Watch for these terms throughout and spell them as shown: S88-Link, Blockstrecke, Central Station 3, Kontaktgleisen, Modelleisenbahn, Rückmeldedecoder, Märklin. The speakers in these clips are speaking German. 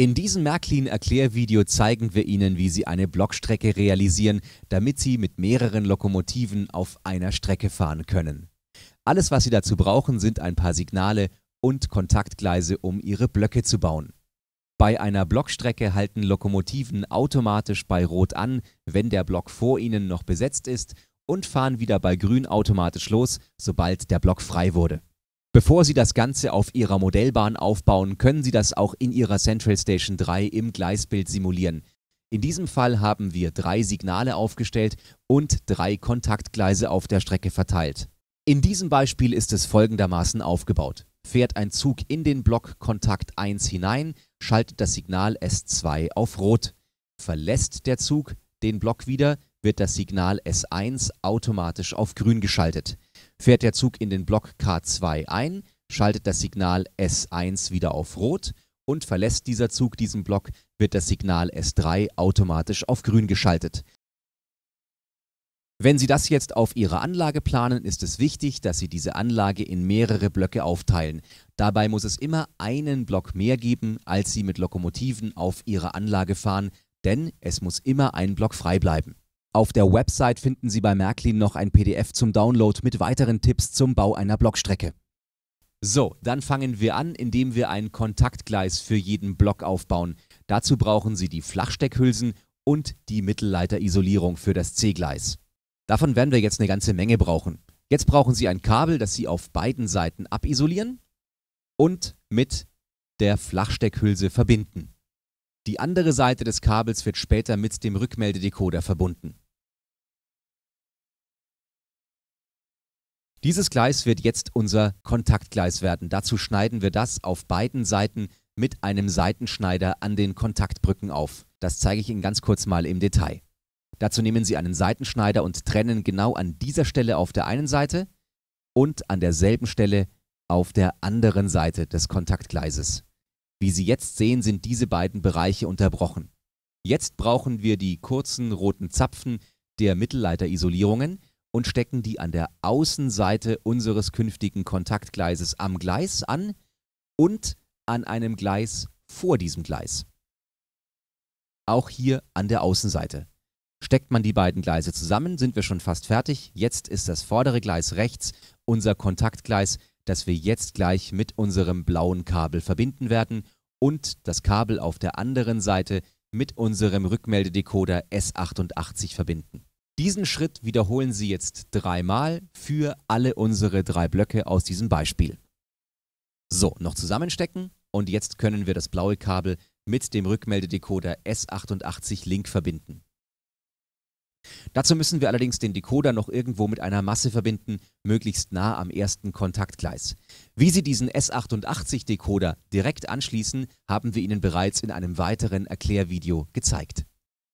In diesem Märklin-Erklärvideo zeigen wir Ihnen, wie Sie eine Blockstrecke realisieren, damit Sie mit mehreren Lokomotiven auf einer Strecke fahren können. Alles, was Sie dazu brauchen, sind ein paar Signale und Kontaktgleise, um Ihre Blöcke zu bauen. Bei einer Blockstrecke halten Lokomotiven automatisch bei Rot an, wenn der Block vor ihnen noch besetzt ist, und fahren wieder bei Grün automatisch los, sobald der Block frei wurde. Bevor Sie das Ganze auf Ihrer Modellbahn aufbauen, können Sie das auch in Ihrer Central Station 3 im Gleisbild simulieren. In diesem Fall haben wir 3 Signale aufgestellt und 3 Kontaktgleise auf der Strecke verteilt. In diesem Beispiel ist es folgendermaßen aufgebaut. Fährt ein Zug in den Block Kontakt 1 hinein, schaltet das Signal S2 auf Rot. Verlässt der Zug den Block wieder, wird das Signal S1 automatisch auf Grün geschaltet. Fährt der Zug in den Block K2 ein, schaltet das Signal S1 wieder auf Rot, und verlässt dieser Zug diesen Block, wird das Signal S3 automatisch auf Grün geschaltet. Wenn Sie das jetzt auf Ihre Anlage planen, ist es wichtig, dass Sie diese Anlage in mehrere Blöcke aufteilen. Dabei muss es immer einen Block mehr geben, als Sie mit Lokomotiven auf Ihre Anlage fahren, denn es muss immer ein Block frei bleiben. Auf der Website finden Sie bei Märklin noch ein PDF zum Download mit weiteren Tipps zum Bau einer Blockstrecke. So, dann fangen wir an, indem wir ein Kontaktgleis für jeden Block aufbauen. Dazu brauchen Sie die Flachsteckhülsen und die Mittelleiter-Isolierung für das C-Gleis. Davon werden wir jetzt eine ganze Menge brauchen. Jetzt brauchen Sie ein Kabel, das Sie auf beiden Seiten abisolieren und mit der Flachsteckhülse verbinden. Die andere Seite des Kabels wird später mit dem Rückmeldedecoder verbunden. Dieses Gleis wird jetzt unser Kontaktgleis werden. Dazu schneiden wir das auf beiden Seiten mit einem Seitenschneider an den Kontaktbrücken auf. Das zeige ich Ihnen ganz kurz mal im Detail. Dazu nehmen Sie einen Seitenschneider und trennen genau an dieser Stelle auf der einen Seite und an derselben Stelle auf der anderen Seite des Kontaktgleises. Wie Sie jetzt sehen, sind diese beiden Bereiche unterbrochen. Jetzt brauchen wir die kurzen roten Zapfen der Mittelleiter-Isolierungen und stecken die an der Außenseite unseres künftigen Kontaktgleises am Gleis an und an einem Gleis vor diesem Gleis. Auch hier an der Außenseite. Steckt man die beiden Gleise zusammen, sind wir schon fast fertig. Jetzt ist das vordere Gleis rechts unser Kontaktgleis, das wir jetzt gleich mit unserem blauen Kabel verbinden werden, und das Kabel auf der anderen Seite mit unserem Rückmeldedecoder S88 verbinden. Diesen Schritt wiederholen Sie jetzt 3-mal für alle unsere 3 Blöcke aus diesem Beispiel. So, noch zusammenstecken, und jetzt können wir das blaue Kabel mit dem Rückmeldedecoder S88-Link verbinden. Dazu müssen wir allerdings den Decoder noch irgendwo mit einer Masse verbinden, möglichst nah am ersten Kontaktgleis. Wie Sie diesen S88-Decoder direkt anschließen, haben wir Ihnen bereits in einem weiteren Erklärvideo gezeigt.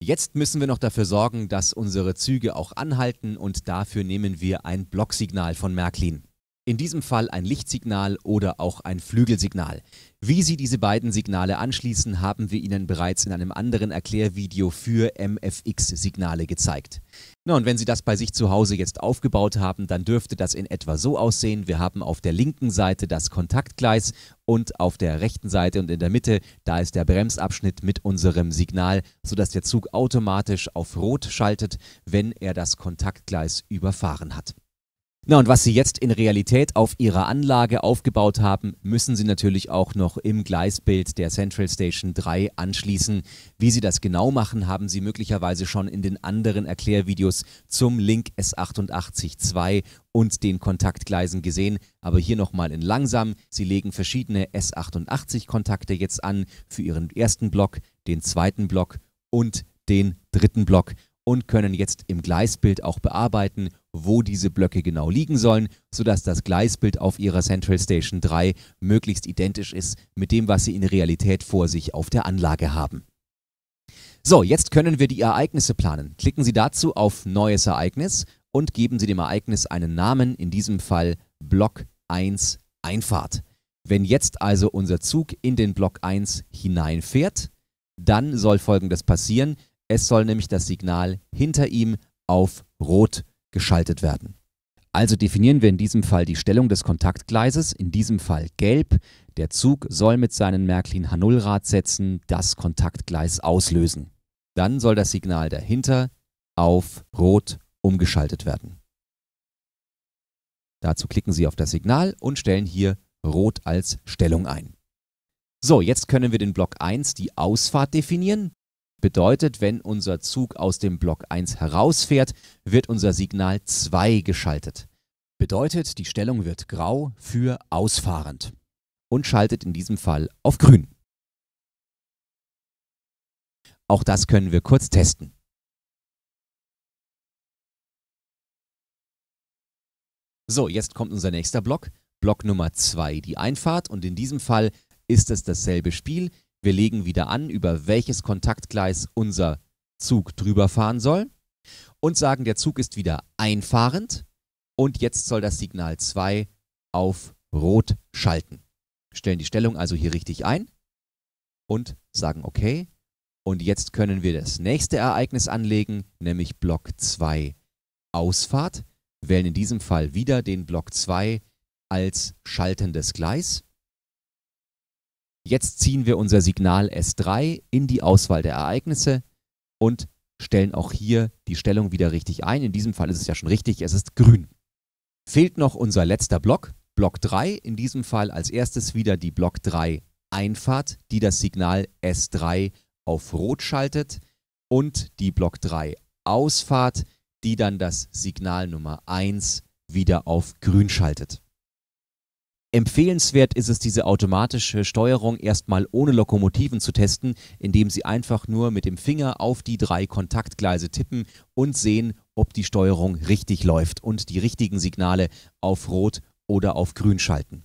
Jetzt müssen wir noch dafür sorgen, dass unsere Züge auch anhalten, und dafür nehmen wir ein Blocksignal von Märklin. In diesem Fall ein Lichtsignal oder auch ein Flügelsignal. Wie Sie diese beiden Signale anschließen, haben wir Ihnen bereits in einem anderen Erklärvideo für MFX-Signale gezeigt. Na, und wenn Sie das bei sich zu Hause jetzt aufgebaut haben, dann dürfte das in etwa so aussehen. Wir haben auf der linken Seite das Kontaktgleis und auf der rechten Seite und in der Mitte, da ist der Bremsabschnitt mit unserem Signal, sodass der Zug automatisch auf Rot schaltet, wenn er das Kontaktgleis überfahren hat. Na, und was Sie jetzt in Realität auf Ihrer Anlage aufgebaut haben, müssen Sie natürlich auch noch im Gleisbild der Central Station 3 anschließen. Wie Sie das genau machen, haben Sie möglicherweise schon in den anderen Erklärvideos zum Link S88-2 und den Kontaktgleisen gesehen. Aber hier nochmal in langsam. Sie legen verschiedene S88-Kontakte jetzt an für Ihren ersten Block, den zweiten Block und den dritten Block, und können jetzt im Gleisbild auch bearbeiten, wo diese Blöcke genau liegen sollen, sodass das Gleisbild auf Ihrer Central Station 3 möglichst identisch ist mit dem, was Sie in Realität vor sich auf der Anlage haben. So, jetzt können wir die Ereignisse planen. Klicken Sie dazu auf Neues Ereignis und geben Sie dem Ereignis einen Namen, in diesem Fall Block 1 Einfahrt. Wenn jetzt also unser Zug in den Block 1 hineinfährt, dann soll Folgendes passieren. Es soll nämlich das Signal hinter ihm auf Rot geschaltet werden. Also definieren wir in diesem Fall die Stellung des Kontaktgleises, in diesem Fall gelb. Der Zug soll mit seinen Märklin H0-Radsätzen das Kontaktgleis auslösen. Dann soll das Signal dahinter auf Rot umgeschaltet werden. Dazu klicken Sie auf das Signal und stellen hier Rot als Stellung ein. So, jetzt können wir den Block 1, die Ausfahrt, definieren. Bedeutet, wenn unser Zug aus dem Block 1 herausfährt, wird unser Signal 2 geschaltet. Bedeutet, die Stellung wird grau für ausfahrend und schaltet in diesem Fall auf grün. Auch das können wir kurz testen. So, jetzt kommt unser nächster Block, Block Nummer 2, die Einfahrt, und in diesem Fall ist es dasselbe Spiel. Wir legen wieder an, über welches Kontaktgleis unser Zug drüber fahren soll und sagen, der Zug ist wieder einfahrend und jetzt soll das Signal 2 auf Rot schalten. Stellen die Stellung also hier richtig ein und sagen OK. Und jetzt können wir das nächste Ereignis anlegen, nämlich Block 2 Ausfahrt. Wählen in diesem Fall wieder den Block 2 als schaltendes Gleis. Jetzt ziehen wir unser Signal S3 in die Auswahl der Ereignisse und stellen auch hier die Stellung wieder richtig ein. In diesem Fall ist es ja schon richtig, es ist grün. Fehlt noch unser letzter Block, Block 3. In diesem Fall als erstes wieder die Block 3 Einfahrt, die das Signal S3 auf Rot schaltet, und die Block 3 Ausfahrt, die dann das Signal Nummer 1 wieder auf grün schaltet. Empfehlenswert ist es, diese automatische Steuerung erstmal ohne Lokomotiven zu testen, indem Sie einfach nur mit dem Finger auf die 3 Kontaktgleise tippen und sehen, ob die Steuerung richtig läuft und die richtigen Signale auf Rot oder auf Grün schalten.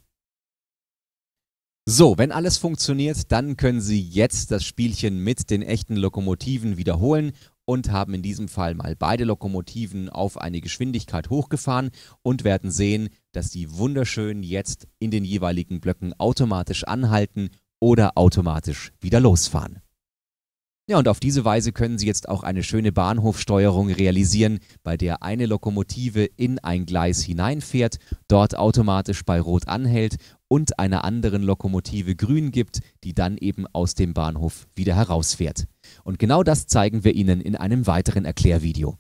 So, wenn alles funktioniert, dann können Sie jetzt das Spielchen mit den echten Lokomotiven wiederholen und haben in diesem Fall mal beide Lokomotiven auf eine Geschwindigkeit hochgefahren und werden sehen, dass die wunderschön jetzt in den jeweiligen Blöcken automatisch anhalten oder automatisch wieder losfahren. Ja, und auf diese Weise können Sie jetzt auch eine schöne Bahnhofsteuerung realisieren, bei der eine Lokomotive in ein Gleis hineinfährt, dort automatisch bei Rot anhält und einer anderen Lokomotive Grün gibt, die dann eben aus dem Bahnhof wieder herausfährt. Und genau das zeigen wir Ihnen in einem weiteren Erklärvideo.